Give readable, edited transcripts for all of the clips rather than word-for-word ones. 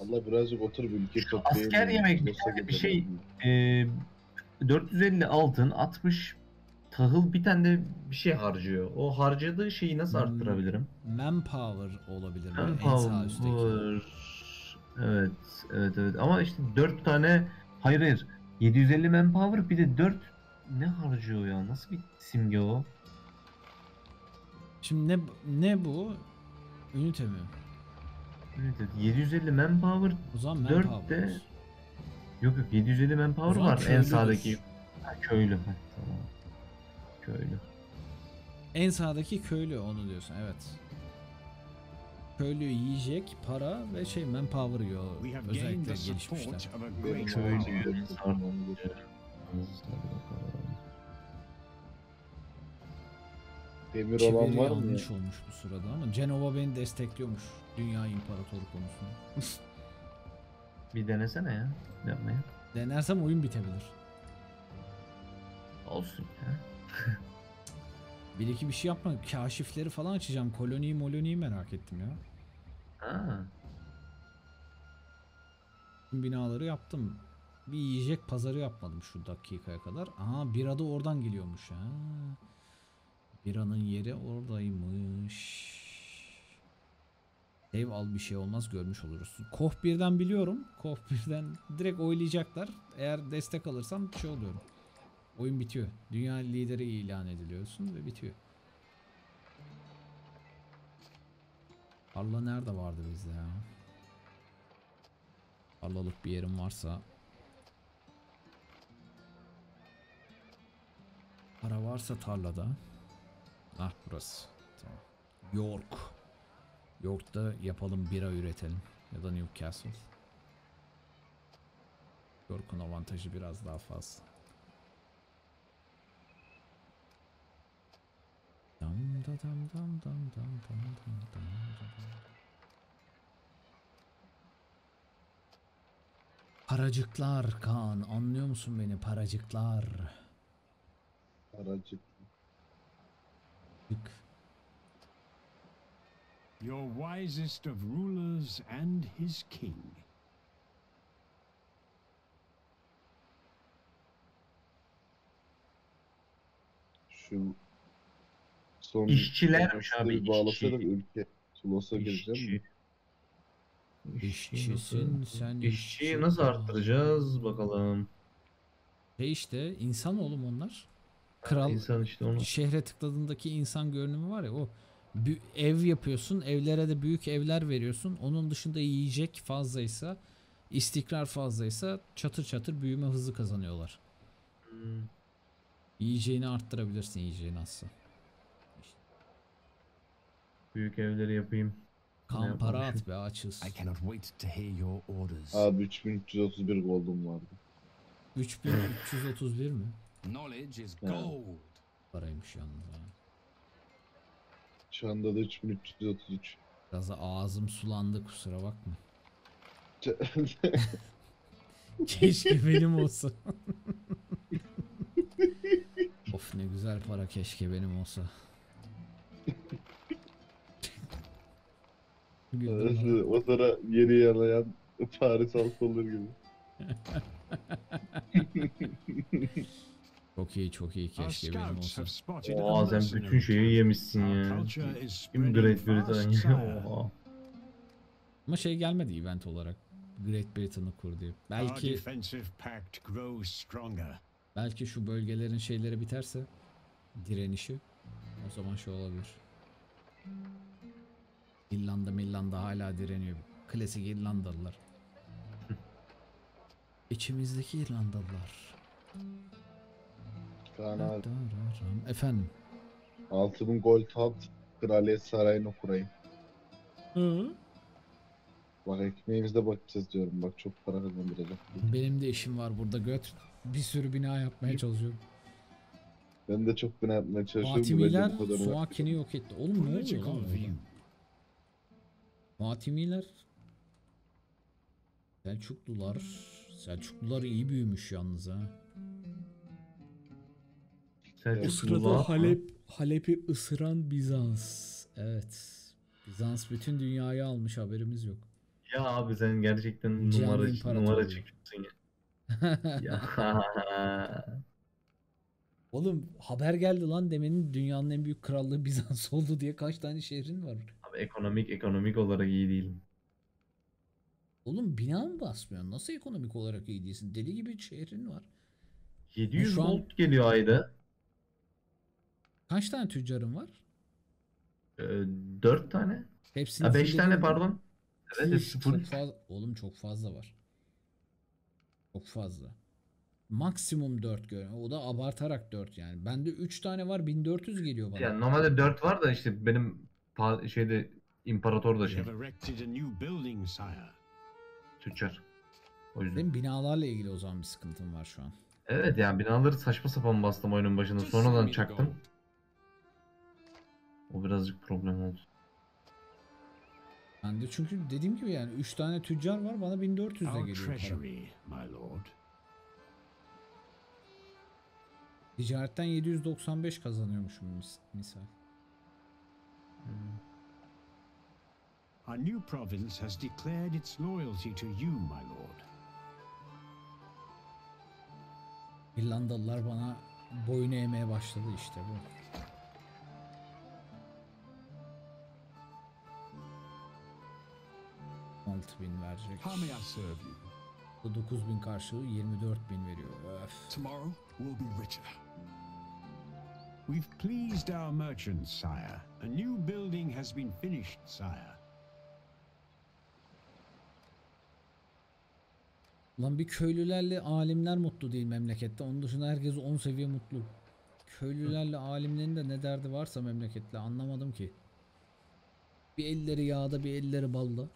Allah birazcık otur bir ülke toplayayım. Asker yemek bir şey 450 altın 60 tahıl bir tane de bir şey harcıyor. O harcadığı şeyi nasıl arttırabilirim? Manpower olabilir mi? Manpower. Evet, evet, evet. Ama işte 4 tane hayır 750 manpower bir de 4 ne harcıyor ya? Nasıl bir simge o? Şimdi ne bu? Ünite mi? Ünite. 750 manpower. O zaman 4 de yok yok 750 manpower var en sağdaki. Ha, köylü. Ha, tamam. Köylü. En sağdaki köylü onu diyorsun evet. Köylü yiyecek, para ve şey manpower yiyor. Özellikle gelişmişler. Köylü. Demir olan var mı? Yanlış olmuş bu sırada ama Cenova beni destekliyormuş dünya imparatoru konusunda. Bir denesene ya yapmayı. Denersem oyun bitebilir. Olsun ya. Bir iki bir şey yapma. Kaşifleri falan açacağım. Koloniyi merak ettim ya. Ha. Binaları yaptım. Bir yiyecek pazarı yapmadım şu dakikaya kadar. Aha bira da oradan geliyormuş ha. Biranın yeri oradaymış. Ev al bir şey olmaz görmüş oluruz. Kohbir'den biliyorum. Kohbir'den direkt oylayacaklar. Eğer destek alırsam şey oluyorum. Oyun bitiyor. Dünya lideri ilan ediliyorsun ve bitiyor. Arla nerede vardı bizde ya? Arlalık bir yerim varsa. Para varsa tarlada. Ah burası. Tamam. York. York'ta yapalım bira üretelim. Ya da Newcastle. York'un avantajı biraz daha fazla. Paracıklar Kaan, anlıyor musun beni? Paracıklar. Paracık. Your wisest of rulers and his king. Şu son işçilermiş abi. Bağlasalar ülke Tulos'a gireceğim. İşçisin sen. İşçiyi nasıl arttıracağız bakalım. İşte insan oğlum onlar. Kral insan işte onu. Şehre tıkladığındaki insan görünümü var ya o. Ev yapıyorsun. Evlere de büyük evler veriyorsun. Onun dışında yiyecek fazlaysa, istikrar fazlaysa çatır çatır büyüme hızı kazanıyorlar. Yiyeceğini arttırabilirsin yiyeceğini aslında. Büyük evleri yapayım. Kan para at be açız. Abi 3331 gold'um vardı. 3331 mi? Paraymış yalnız ha. Şu anda da 3333. Biraz ağzım sulandı kusura bakma. Keşke benim olsa. Of ne güzel para keşke benim olsa. O sıra yeri yalayan Paris alkolları gibi. Çok iyi çok iyi keşke benim olsa. Oha sen bütün şeyi yemişsin ya. Kim Great Britain? Oha. Ama şey gelmedi event olarak. Great Britain'ı kur diye. Belki şu bölgelerin şeyleri biterse direnişi o zaman şey olabilir. İrlanda hala direniyor. Klasik İrlandalılar. İçimizdeki İrlandalılar. Kaan efendim. 6000 gold at Kraliyet Sarayı'nı kurayım. Hı. Bak ekmeğimizde bakacağız diyorum. Bak çok para kazandıracak. Benim de işim var burada göt. Bir sürü bina yapmaya çalışıyorum. Ben de çok bina yapmaya çalışıyorum. Fatimiler Suakin'i yok etti. Oğlum ne olacak abi? Fatimiler, Selçuklular iyi büyümüş yalnız ha. O sırada Halep'i ısıran Bizans, evet. Bizans bütün dünyayı almış haberimiz yok. Ya abi sen gerçekten Cani numara çekiyorsun ya. Ya. Oğlum haber geldi lan demenin dünyanın en büyük krallığı Bizans oldu diye kaç tane şehrin var? Abi ekonomik olarak iyi değilim. Oğlum bina mı basmıyorsun? Nasıl ekonomik olarak iyi değilsin? Deli gibi şehrin var. 700 gold an... geliyor ayda. Kaç tane tüccarın var? 4 tane. Hepsini ha, 5 tane pardon. Evet, hepsi full. Oğlum çok fazla var. Çok fazla. Maksimum 4 görüyorum. O da abartarak 4 yani. Bende 3 tane var 1400 geliyor bana. Yani normalde 4 var da işte benim şeyde imparator da şey. Tüccar. O yüzden. Benim binalarla ilgili o zaman bir sıkıntım var şu an. Evet yani binaları saçma sapan bastım oyunun başında. Sonradan çaktım. O birazcık problem oldu. Ben de çünkü dediğim gibi yani 3 tane tüccar var bana 1400'e geliyor para. Ticaretten 795 kazanıyormuşum misal. Our new province has declared its loyalty to you, my lord. İrlandalılar bana boyun eğmeye başladı işte bu. ...6000 verecek. Bu 9000 karşılığı 24000 veriyor. Öf. We've pleased our merchants, sire. A new building has been finished, sire. Lan bir köylülerle alimler mutlu değil memlekette. Onun dışında herkes 10 seviye mutlu. Köylülerle alimlerin de ne derdi varsa memleketle anlamadım ki. Bir elleri yağda, bir elleri balda.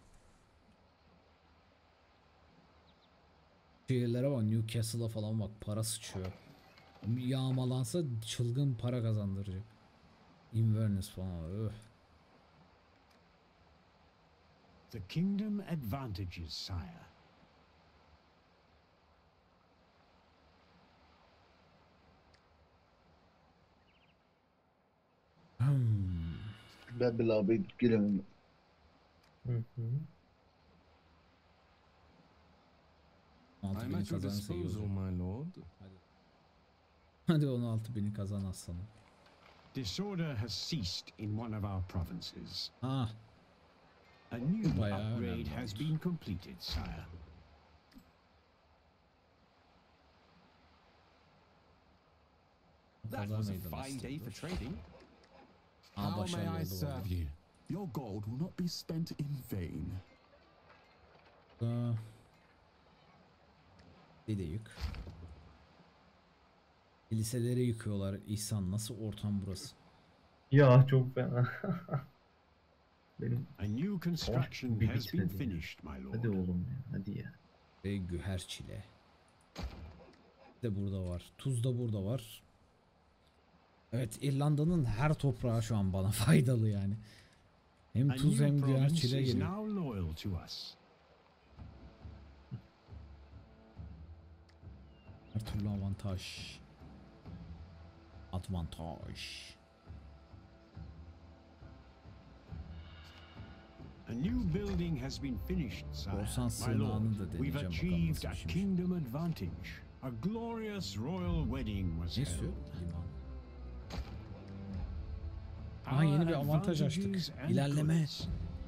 Şehirlere bak, Newcastle'a falan bak, para sıçıyor. Yağmalansa çılgın para kazandıracak. Inverness falan. Öf. The kingdom advantages, sire. Ben bile abi gelemiyorum. I'm at your disposal, my lord. Hadi 16.000'i kazan aslanım. Disorder has ceased in one of our provinces. Ah. A new upgrade has been completed, sire. That was a fine day for trading. How may I serve you? Your gold will not be spent in vain. Bir de yük. Kiliselere yıkıyorlar. İhsan nasıl ortam burası? Ya çok fena. Benim bir bitmedi. Hadi oğlum ya. Hadi ya. Ve güherçile. De burada var. Tuz da burada var. Evet, İrlanda'nın her toprağı şu an bana faydalı yani. Hem tuz hem güherçile geliyor. Her türlü avantaj. Avantaj. A new building has been finished, sire. My lord, we've achieved a kingdom advantage. A glorious royal wedding was held. Aha, yeni bir avantaj açtık. İlerleme.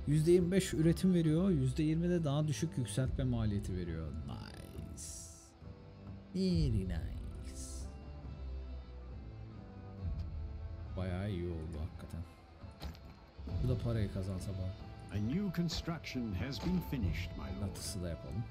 %25 üretim veriyor. %20 de daha düşük yükseltme maliyeti veriyor. Nice. Very nice. Bayağı iyi oldu hakikaten. Bu da parayı kazansa bari. A new construction has been finished, my lord. Katısı da yapalım.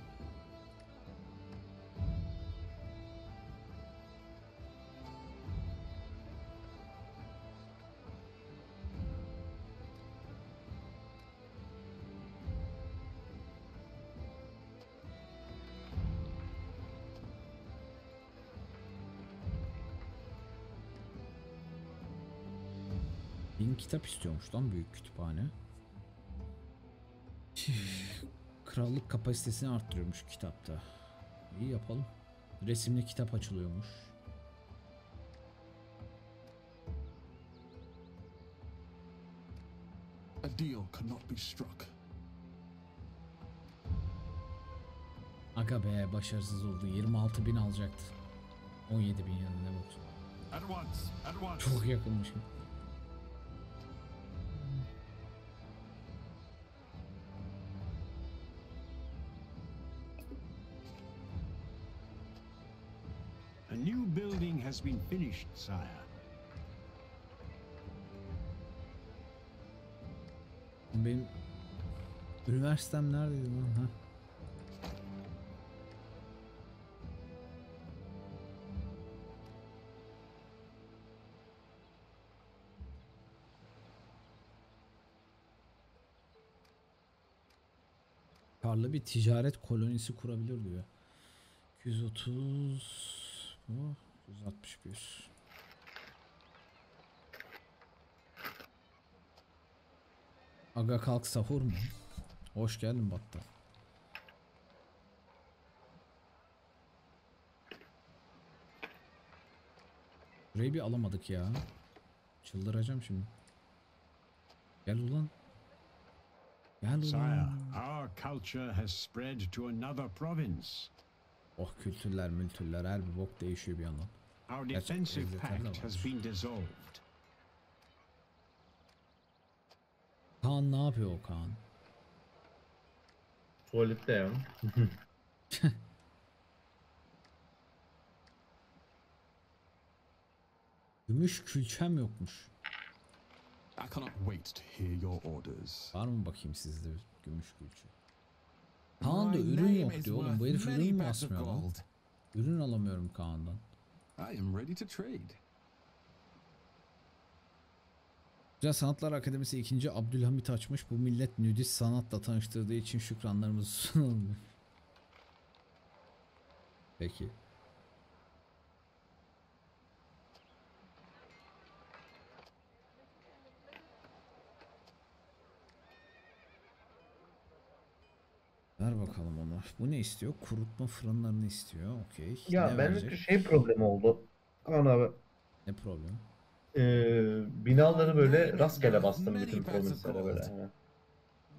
Kitap istiyormuş lan büyük kütüphane. Krallık kapasitesini arttırıyormuş kitapta. İyi yapalım. Resimli kitap açılıyormuş. A deal cannot be struck. Aga be, başarısız oldu. 26.000 alacaktı. 17.000 yanında oldu. Çok yakınmışım. A new building has been finished, sire. 'm üniversitem neredeydi lan? Ha? Karlı bir ticaret kolonisi kurabilir diyor. 230 bu, 161. Aga kalk sahur mu? Hoş geldin Battal. Burayı bir alamadık ya. Çıldıracağım şimdi. Gel ulan. Gel ulan. Our culture has spread to another province. Oh, kültürler, mültürler her bir bok değişiyor bir yandan. Our defensive pact has been dissolved. Kaan ne yapıyor o Kaan? Tuvalette ya. Gümüş külçem yokmuş. Var mı bakayım sizde gümüş külçe? Kaan'da ürün yok diyor oğlum. Bu herif ürün mü asmıyor lan? Ürün alamıyorum Kaan'dan. Güzel Sanatlar Akademisi 2. Abdülhamit açmış. Bu millet nüdist sanatla tanıştırdığı için şükranlarımızı sunalım. Peki. Ver bakalım ona. Bu ne istiyor? Kurutma fırınlarını istiyor. Okey. Ya bence şey problemi oldu. Aman abi. Ne problem? Binaları böyle rastgele bastım bütün provinslere böyle.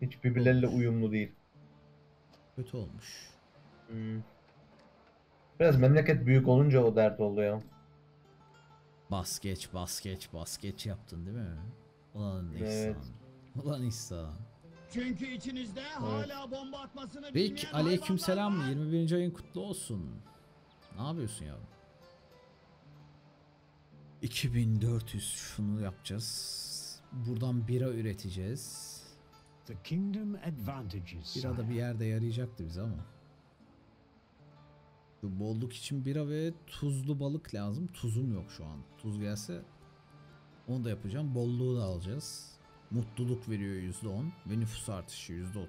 Hiç birbirleriyle uyumlu değil. Kötü olmuş. Biraz memleket büyük olunca o dert oldu ya. Bas geç yaptın değil mi? Ulan İhsan. Evet. Ulan İhsan. Çünkü içinizde hala bomba atmasını bilmeyen hayvanlar var. Aleykümselam. 21. ayın kutlu olsun. Ne yapıyorsun yavrum? 2400 şunu yapacağız. Buradan bira üreteceğiz. Bira da bir yerde yarayacaktı bize ama. Şu bolluk için bira ve tuzlu balık lazım. Tuzum yok şu an. Tuz gelse onu da yapacağım. Bolluğu da alacağız. Mutluluk veriyor %10 ve nüfus artışı %30.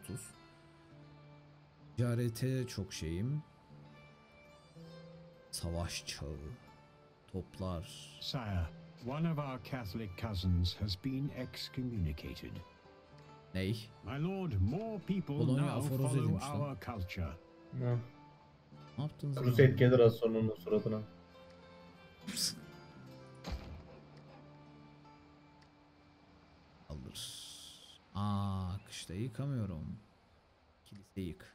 Ticarete çok şeyim. Savaş çağı. Toplar. Sire, one of our Catholic cousins has been excommunicated. Ney? My lord, more people now follow our culture. Ne? Ne yaptınız? Ruset gelir az sonra onun suratına. Alır. Aa, kışta yıkamıyorum. Kilise yık.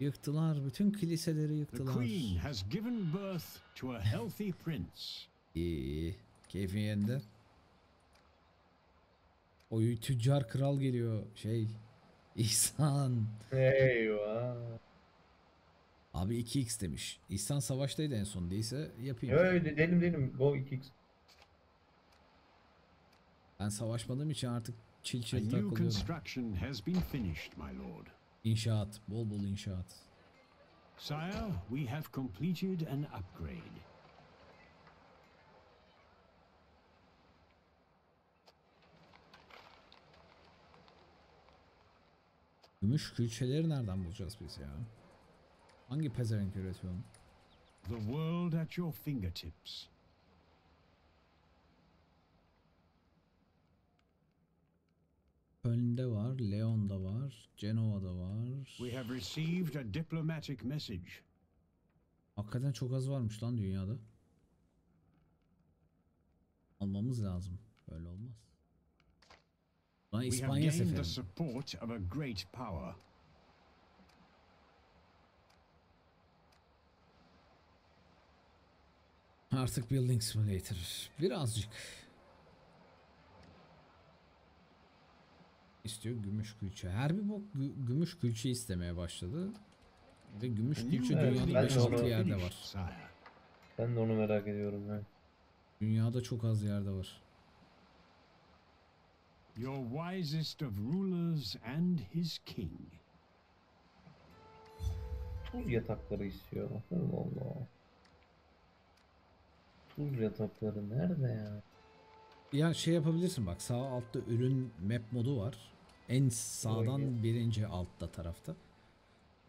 Yıktılar, bütün kiliseleri yıktılar. Queen has given birth to a healthy prince. İyi, keyfin yerinde. Oy, tüccar kral geliyor, şey, İhsan. Eyvah. Abi 2x demiş. İhsan savaştaydı en son, değilse yapayım. Öyle ya, dedim, go 2x. Ben savaşmadığım için artık çil takılıyorum. İnşaat, bol inşaat. Sire, we have completed an upgrade. Gümüş külçeleri nereden bulacağız biz ya? Hangi pezevenk üretiyor? The world at your fingertips. Köln'de var, Leon'da var, Cenova'da var. We have received a diplomatic message. Hakikaten çok az varmış lan dünyada. Almamız lazım. Böyle olmaz. Lan İspanya seferi. Artık Building Simulator birazcık istiyor. Gümüş külçe. Her bir bok gümüş külçe istemeye başladı. Ve gümüş külçe dünyanın 5-6 yerde var. Ben de onu merak ediyorum. He. Dünyada çok az yerde var. Your wisest of rulers and his king. Tuz yatakları istiyor. Allah Allah. Tuz yatakları nerede ya? Ya şey yapabilirsin bak, sağ altta ürün map modu var. En sağdan birinci altta tarafta.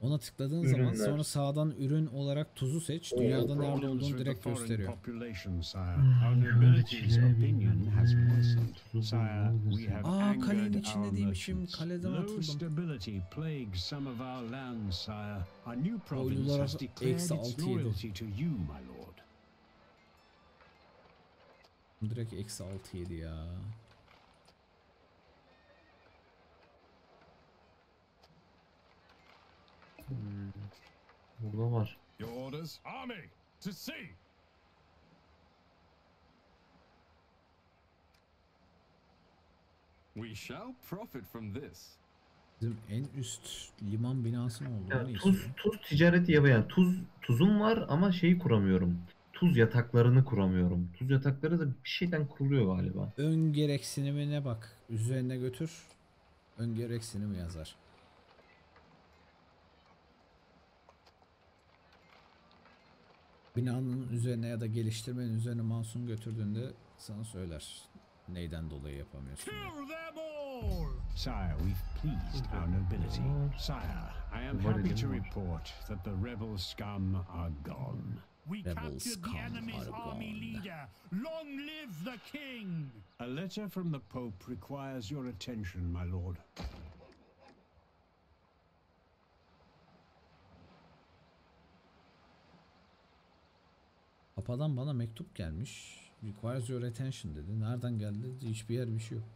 Ona tıkladığın ürünler. Zaman sonra sağdan ürün olarak tuzu seç. Dünyada nerede olduğunu direkt gösteriyor. Aa, kalenin içinde değilmişim. Kaleden atıldım. Oylulara eksi 6-7. Direkt eksi 6-7 ya. Burada var. Bizim en üst liman binası mı oldu? Yani tuz ticareti yapayım. Tuzum var ama şeyi kuramıyorum. Tuz yataklarını kuramıyorum. Tuz yatakları da bir şeyden kuruluyor galiba. Ön gereksinimine bak. Üzerine götür. Ön gereksinimi yazar. Binanın üzerine ya da geliştirmenin üzerine Mansun götürdüğünde sana söyler. Neyden dolayı yapamıyorsun? Sire, we've pleased our nobility. Sire, I am happy to report that the rebel scum are gone. We captured the enemy's army leader. Long live the king. A letter from the Pope requires your attention, my lord. Papa'dan bana mektup gelmiş. Requires your attention dedi. Nereden geldi? Hiçbir yer bir şey yok.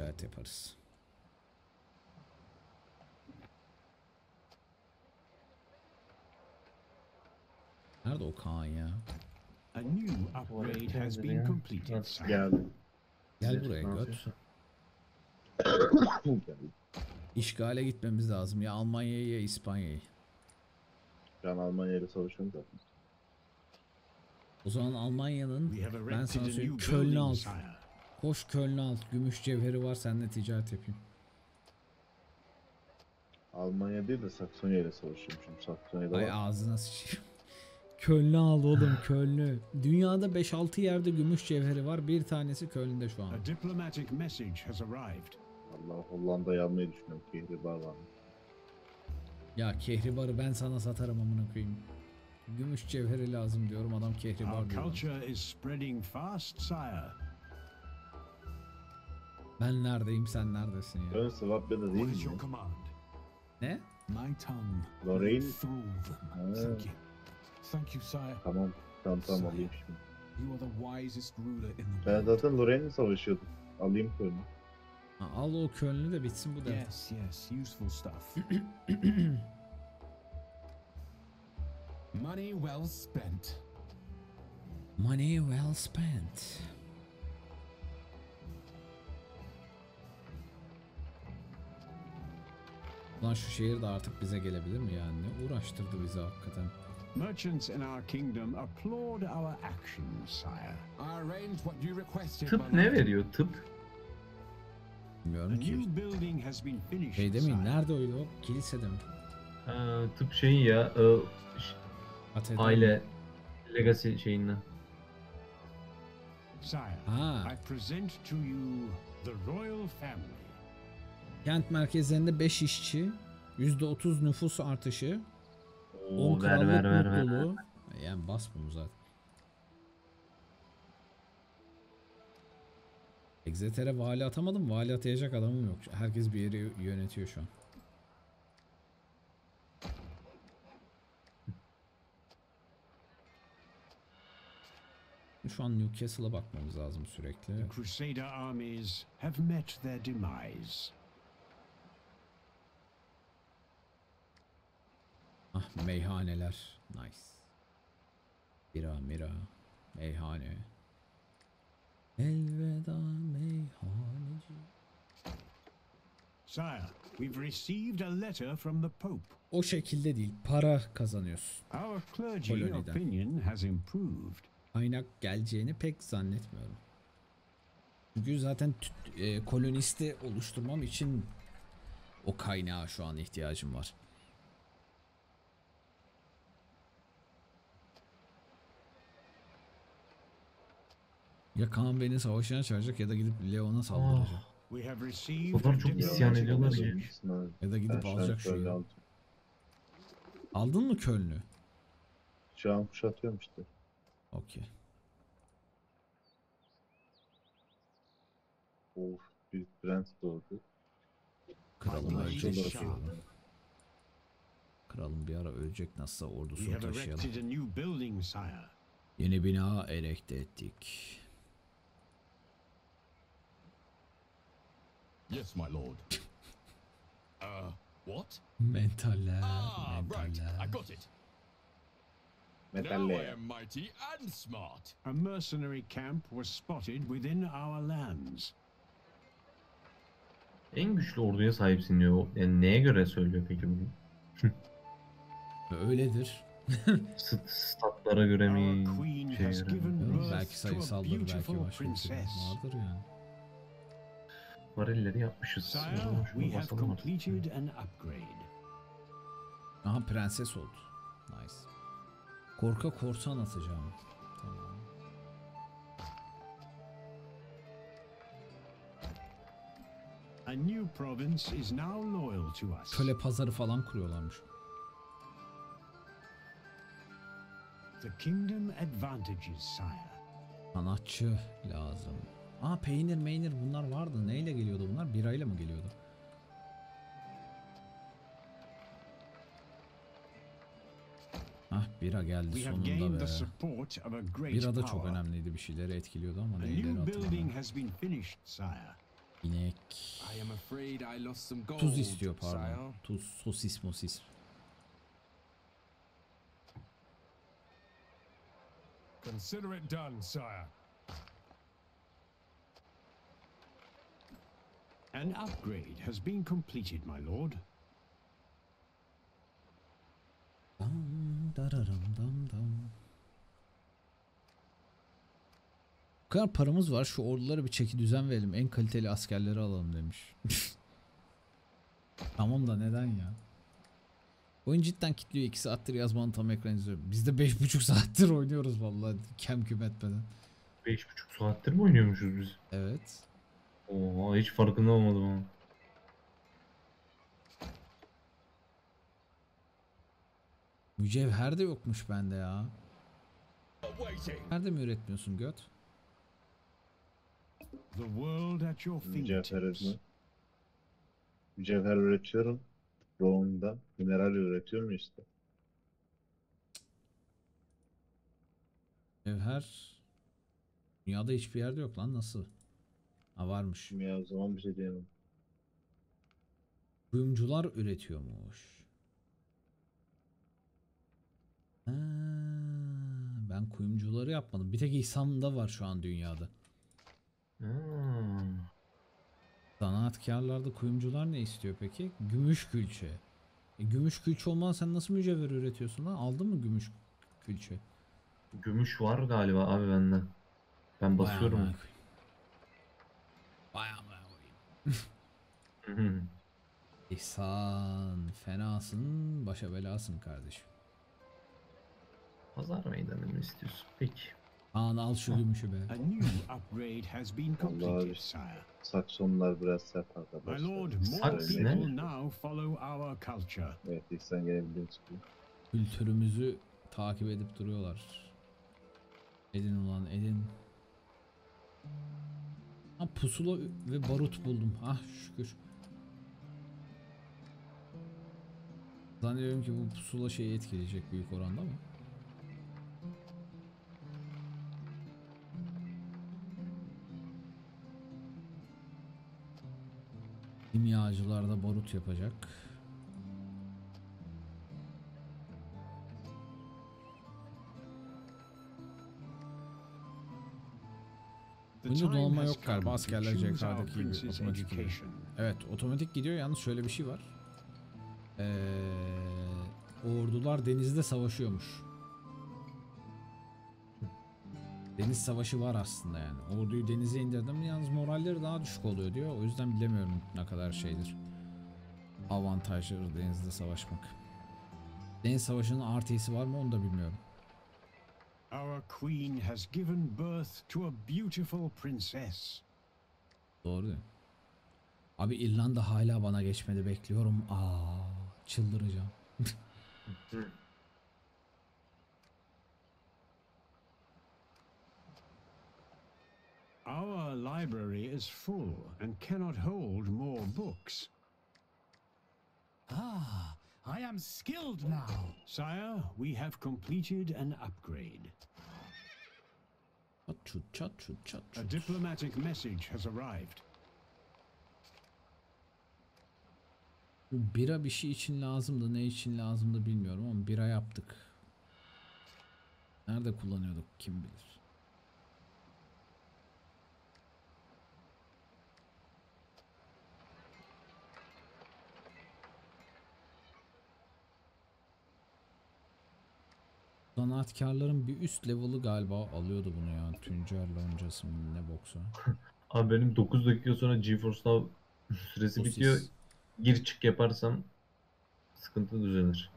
Evet, yaparız. Nerede o Kaan ya? A new upgrade has been completed. Gel buraya göt. İşgale gitmemiz lazım ya, Almanya'yı ya İspanya'yı. Ben Almanya'yla savaşıyorum zaten. O zaman Almanya'nın ben sana söyleyeyim, Köln'ü al. Koş Köln'ü al. Gümüş cevheri var, seninle ticaret yapayım. Almanya değil de Saksonya'yla savaşıyorum şimdi. Saksonya'da var. Ay ağzına sıçayım. Köln'ü al oğlum, Köln'ü. Dünyada 5-6 yerde gümüş cevheri var. Bir tanesi Köln'de şu an. Allah, Hollanda'yı almayı düşünüyorum. Kehribar var. Ya Kehribar'ı ben sana satarım amına koyayım. Gümüş cevheri lazım diyorum, adam Kehribar diyor. Ben neredeyim, sen neredesin ya? Ön Svabya'da değil mi? Ne? Lorraine? Tamam alayım şimdi. Ben zaten Lorraine'le savaşıyordum. Alayım Köln'ü. Al o Köln'ü de bitsin bu da. Money well spent. Money well spent. Lan şu şehir de artık bize gelebilir mi yani? Ne uğraştırdı bizi hakikaten. Tıp ne veriyor tıp? Bilmiyorum ki. Şey demeyin, nerede oydu o? Kilisede mi? Tıp şeyi ya, aile legacy şeyinden. Haa. Kent merkezlerinde 5 işçi, %30 nüfus artışı, 10 krallık mutluluğu. Yani bas bunu zaten. Exeter'e vali atamadım. Vali atayacak adamım yok. Herkes bir yeri yönetiyor şu an. Şu an Newcastle'a bakmamız lazım sürekli. The Crusader armies have met their demise. Ah, meyhaneler. Nice. Mira. Meyhane. Elveda meyhaneci. Sire, we've received a letter from the Pope. O şekilde değil, para kazanıyorsun. Our clergy opinion has improved. Kaynak geleceğini pek zannetmiyorum. Çünkü zaten kolonisti oluşturmam için o kaynağa şu an ihtiyacım var. Ya Kaan beni savaşına çağıracak ya da gidip Leon'a saldıracak. Babam çok isyan ediyorlar ya. Ya da gidip alacak şunu. Aldın mı Köln'ü? Şu an kuşatıyorum işte. Okey. Of, bir prens doğdu. Kralım ölecek. Kralım bir ara ölecek, nasılsa ordusunu taşıyalım. Yeni bina erekte ettik. Yes, my lord. What? Mentaller. Right. I got it. Now I am mighty and smart. A mercenary camp was spotted within our lands. En güçlü orduya sahipsin diyor. Yani neye göre söylüyor peki bunu? Öyledir. Statlara göre mi? Belki sayısaldır, belki başka bir şey vardır yani. Varelleri yapmışız. Aha, prenses oldu. Nice. Korka korsan atacağım. Tamam. A new province is now loyal to us. Köle pazarı falan kuruyorlarmış. The kingdom advantages, sire. Sanatçı lazım. Aa, peynir meynir bunlar vardı. Neyle geliyordu bunlar? Birayla mı geliyordu? Ah, bira geldi sonunda be. Bira da çok önemliydi, bir şeyleri etkiliyordu ama neyleri hatırlamıyorum. İnek. Tuz istiyor, pardon. Tuz, sosis mosis. Consider it done, sire. An upgrade has been completed, my lord. Bu kadar paramız var, şu ordulara bir çeki düzen verelim, en kaliteli askerleri alalım demiş. Tamam da neden ya? Oyun cidden kilitliyor, 2 saattir yazmanın tam ekran izliyorum. Biz de 5,5 saattir oynuyoruz vallahi, kem küm etmeden. 5,5 saattir mi oynuyormuşuz biz? Evet. Oha, hiç farkında olmadım ama. Mücevher de yokmuş bende ya. Nerede mi üretmiyorsun göt? Mücevher etme. Mücevher üretiyorum. Rome'da mineral üretiyorum işte. Mücevher dünyada hiçbir yerde yok lan, nasıl? Ha, varmış. Ya, o zaman bir şey diyemem. Kuyumcular üretiyormuş. Ha, ben kuyumcuları yapmadım. Bir tek İhsan'da var şu an dünyada. Hmm. Sanatkarlarda kuyumcular ne istiyor peki? Gümüş külçe. Gümüş külçe olmadan sen nasıl mücevher üretiyorsun lan? Aldın mı gümüş külçe? Gümüş var galiba abi bende. Ben basıyorum. Bayağı. Bayağı oyun. İhsan, fenasın, başa belasın kardeşim. Pazar meydanı mı istiyorsun? Peki. Kaan, al şu gümüşü be. Vallahi Saksonlar biraz sert arkadaşlar. Saks ne? Evet, İhsan gelebilirim. Kültürümüzü takip edip duruyorlar. Edin ulan edin. Ha, pusula ve barut buldum. Ah, şükür. Zannediyorum ki bu pusula şeyi etkileyecek büyük oranda ama. Kimyacılarda barut yapacak. Bunda dolma yok galiba, askerler CK'daki gibi otomatik gidiyor. Evet, otomatik gidiyor, yalnız şöyle bir şey var. Ordular denizde savaşıyormuş. Deniz savaşı var aslında yani. Orduyu denize indirdim, yalnız moralleri daha düşük oluyor diyor. O yüzden bilemiyorum ne kadar şeydir. Avantajları denizde savaşmak. Deniz savaşının artısı var mı onu da bilmiyorum. Our queen has given birth to a beautiful princess. Doğru. Abi İrlanda hala bana geçmedi, bekliyorum. Çıldıracağım. Our library is full and cannot hold more books. I am skilled now. Sire, we have completed an upgrade. A diplomatic message has arrived. Bira bir şey için lazımdı, ne için lazımdı bilmiyorum ama bira yaptık. Nerede kullanıyorduk kim bilir. Sanatkarların bir üst level'ı galiba alıyordu bunu ya. Tüncel loncası mı ne boksa. Abi benim 9 dakika sonra GeForce Now süresi bitiyor. Gir çık yaparsam sıkıntı düzelir.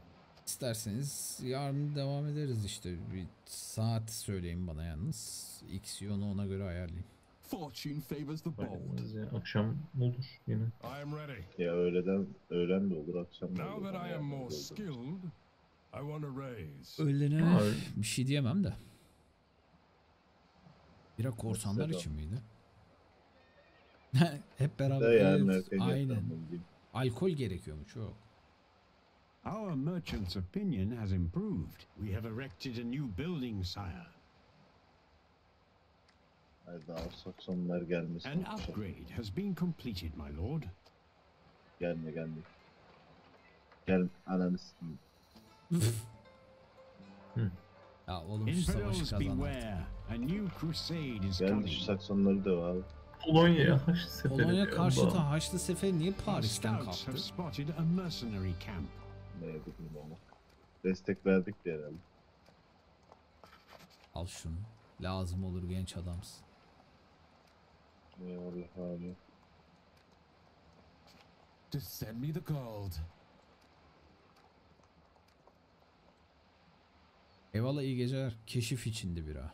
İsterseniz yarın devam ederiz işte. Bir saat söyleyin bana yalnız. Xion'u ona göre ayarlayayım. Fortune favors the bold. Akşam olur yine. Ya öğlen de olur, akşam da olur. Öğlene bir şey diyemem de. Bira korsanlar için miydi? Hep beraber yani, aynen. Alkol gerekiyormuş o. Our merchant's opinion has improved. We have erected a new building, sire. An upgrade has been completed, my lord. Gel ananı sikeyim. Ya oğlum şu savaşı kazandı. Geldi şu Saksonları da abi. Polonya karşıtı Haçlı Seferi niye Paris'ten kalktı? Ne bileyim onu. Destek verdik diye herhalde. Al şunu. Lazım olur genç adamsın. Eyvallah abi. Just send me the gold. Eyvallah, iyi geceler. Keşif içindi bira.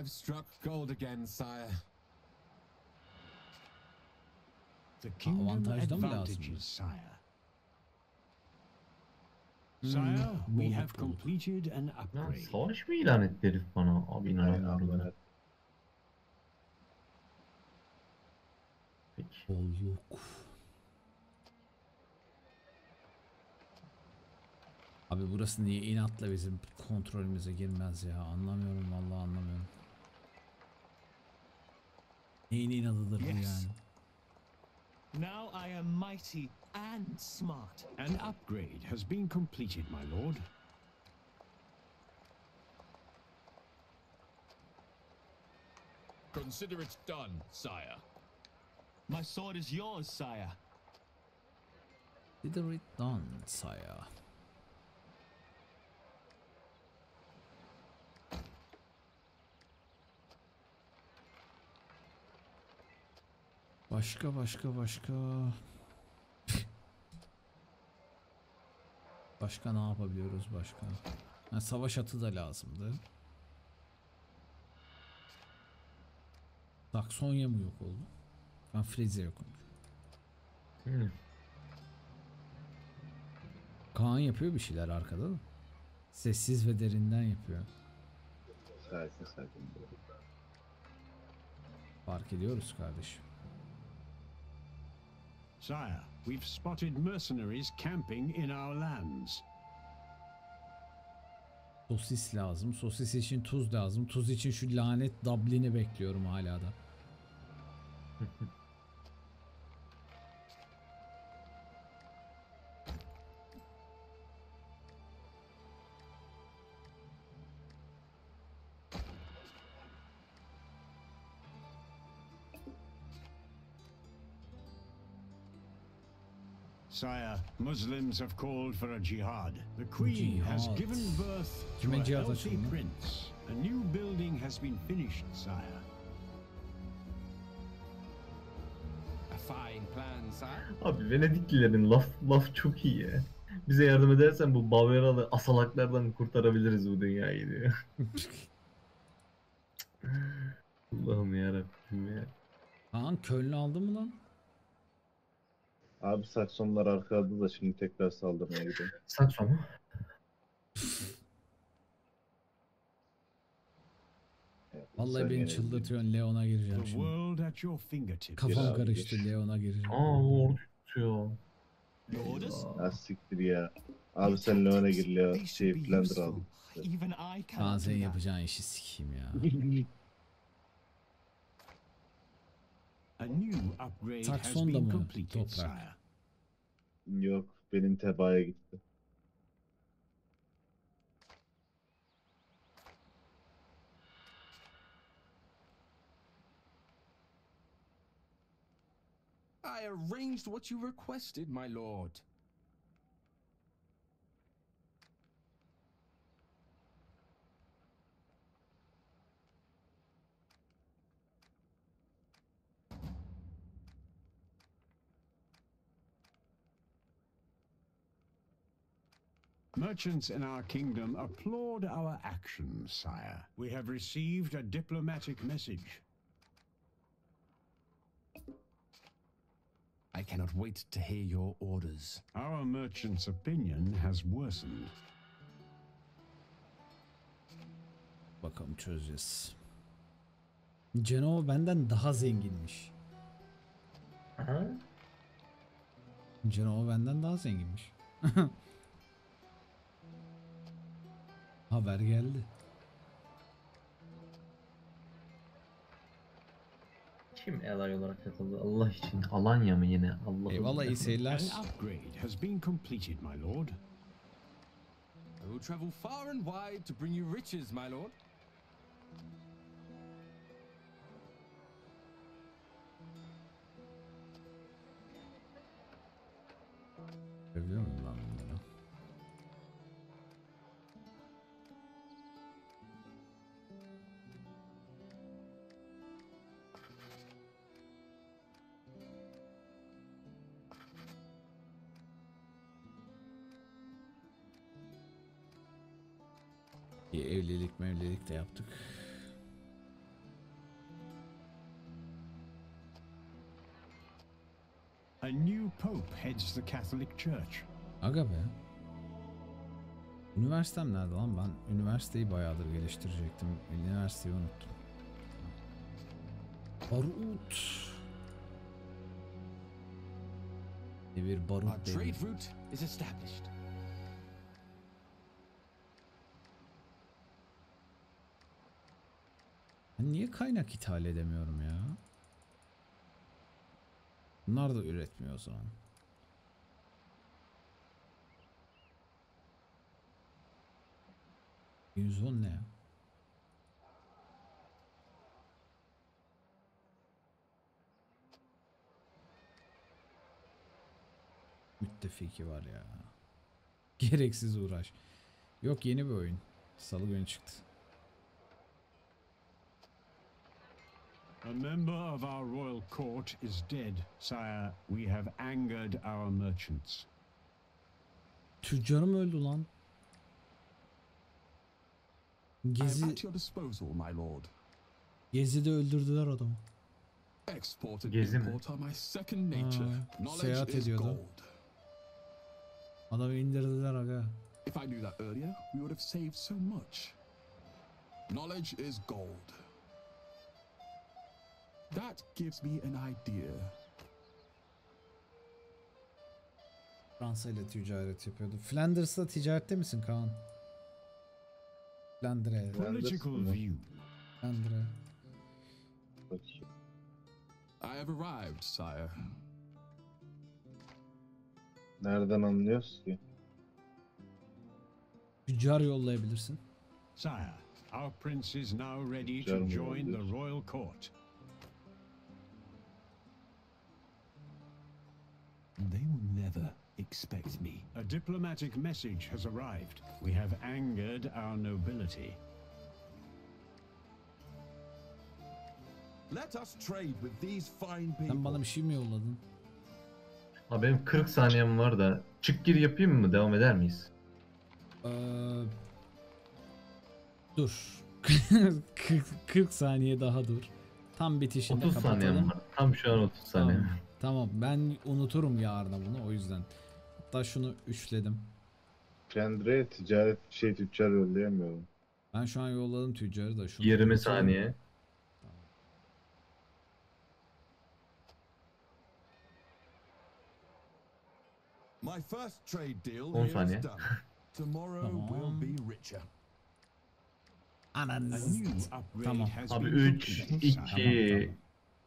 I've struck gold again, sire. The kingdom advantages, sire. Sire, we have completed an upgrade. Savaş mı ilan etti herif bana? Abi inanamıyorum. Bolluk. Abi burası niye inatla bizim kontrolümüze girmez ya, anlamıyorum vallahi, anlamıyorum. Neyin inadıdır bu yani? Now I am mighty and smart. An upgrade has been completed, my lord. Consider it done, sire. My sword is yours, sire. Consider it done, sire. Başka. Başka ne yapabiliyoruz başka? Yani savaş atı da lazımdı. Saksonya mı yok oldu? Ben Frize yokum. Kaan yapıyor bir şeyler arkada da. Sessiz ve derinden yapıyor. Sakin. Fark ediyoruz kardeşim. Sire, we've spotted mercenaries camping in our lands. Sosis lazım. Sosis için tuz lazım. Tuz için şu lanet Dublin'i bekliyorum hala da. Sire, Muslims have called for a jihad. The Queen has given birth to a healthy prince. A new building has been finished, sire. A fine plan, sire. Abi Venediklilerin laf çok iyi ya. Bize yardım edersen bu Bavyeralı asalaklardan kurtarabiliriz bu dünyayı diyor. Allah'ım yarabbim ya. Kaan Köln'ü aldın mı lan? Abi Saksonlar arkada da şimdi tekrar saldırmaya gidiyor. Sakson mu? Vallahi beni çıldırtıyorsun, Leon'a gireceğim şimdi. Kafam karıştı, Leon'a gireceğim. Aaa ordu tutuyor. Ya siktir ya. Abi sen Leon'a gir, Leon şey blender aldın. Kaan senin yapacağın işi sikeyim ya. Sakson da mı toprak? Yok, benim tebaaya gitti. I arranged what you requested, my lord. Merchants in our kingdom applaud our actions, sire. We have received a diplomatic message. I cannot wait to hear your orders. Our merchants' opinion has worsened. Bakalım çözeceğiz. Cenova benden daha zenginmiş. Aha. Cenova benden daha zenginmiş. Haber geldi. Kim ally olarak katıldı? Allah için Alanya mı yine? Allah. Eyvallah, iyi seyirler. Upgrade has been completed, my lord. I will travel far and wide to bring you riches, my lord. Biliyor musun lan bunları? Evlilik de yaptık. A new pope heads the Catholic Church. Aga be. Üniversitem nerede lan? Ben üniversiteyi bayağıdır geliştirecektim. Üniversiteyi unuttum. Barut. Bir barut değil. Niye kaynak ithal edemiyorum ya? Bunlar da üretmiyor o zaman. %10 ne? Müttefiki var ya. Gereksiz uğraş. Yok, yeni bir oyun. Salı günü çıktı. A member of our royal court is dead, sire. We have angered our merchants. Tüccarım öldü lan. Gezi'de öldürdüler adamı. Gezi mi? Aa, seyahat ediyordu. Adamı indirdiler aga. If I knew that earlier, we would have saved so much. Knowledge is gold. That gives me an idea. Fransa ile ticaret yapıyordu. Flanders'la ticarette misin Kaan? Landry. Political view. Landry. I have arrived, sire. Nereden anlıyoruz ki? Tüccar yollayabilirsin. Sire, our prince is now ready to join the royal court. They will never expect me. A diplomatic message has arrived. We have angered our nobility. Let us trade with these fine people. Sen bana bir şey mi yolladın? Abi benim 40 saniyem var da çık gir yapayım mı? Devam eder miyiz? Dur. 40 saniye daha dur. Tam bitişinde 30 kapatalım. 30 saniyem var. Tam şu an 30 saniyem. Tamam, ben unuturum yarına bunu, o yüzden. Hatta şunu üçledim. Kendine tüccar yollayamıyorum. Ben şu an yolladım tüccarı da. Şunu 20 saniye. My first trade deal is done. Tomorrow will be richer. Tamam. Abi 3, 2,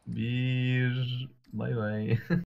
1. Bay bay.